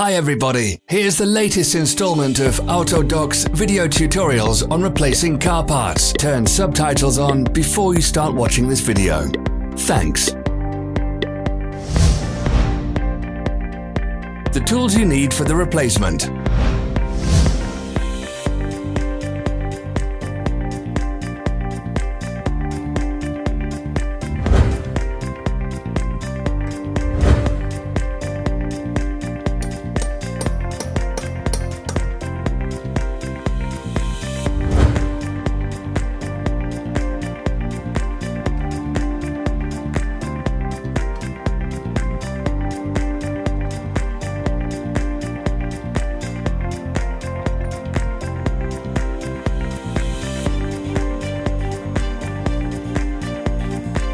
Hi everybody, here's the latest installment of AutoDoc's video tutorials on replacing car parts. Turn subtitles on before you start watching this video. Thanks. The tools you need for the replacement.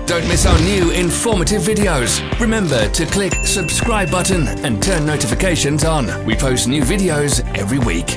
Don't miss our new informative videos. Remember to click subscribe button and turn notifications on. We post new videos every week.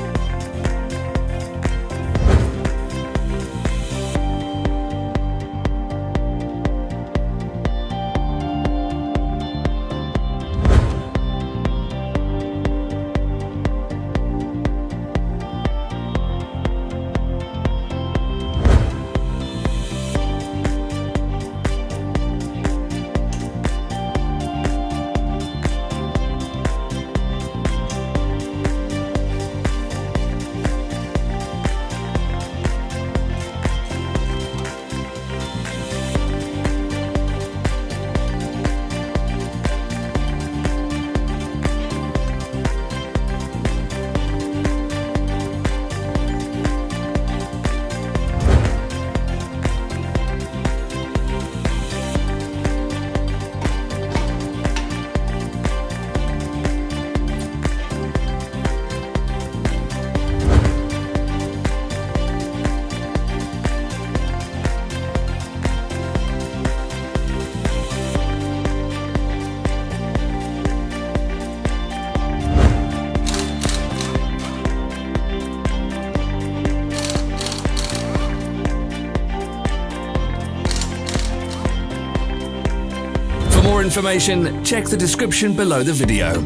For more information, check the description below the video.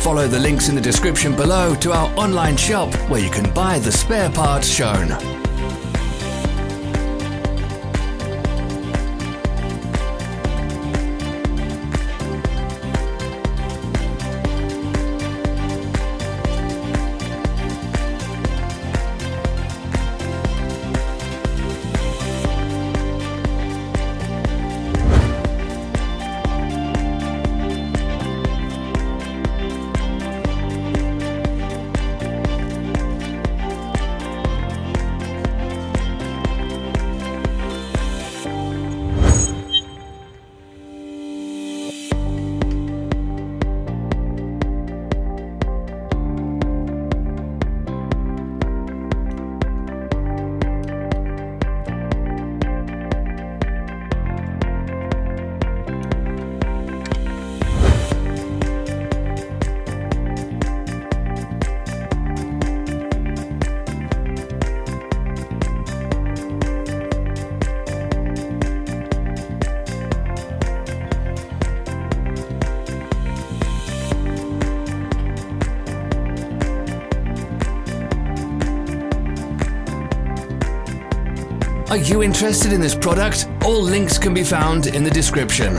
Follow the links in the description below to our online shop where you can buy the spare parts shown. Are you interested in this product? All links can be found in the description.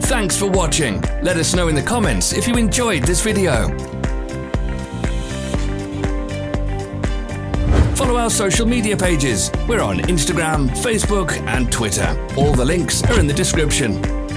Thanks for watching. Let us know in the comments if you enjoyed this video. Follow our social media pages. We're on Instagram, Facebook, and Twitter. All the links are in the description.